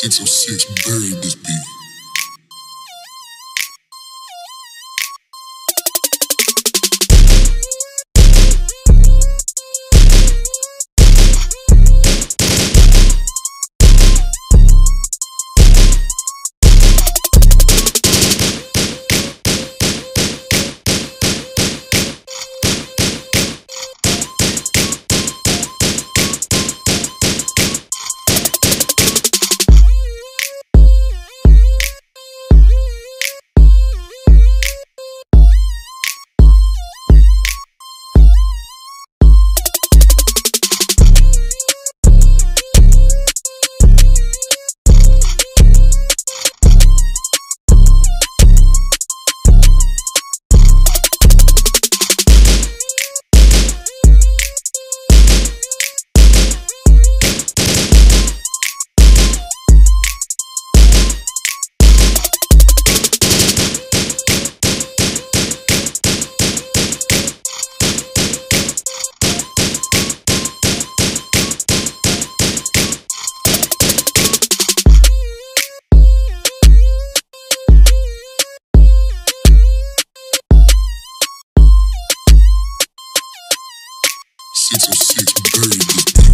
606 buried this beat. It's a 6 bird.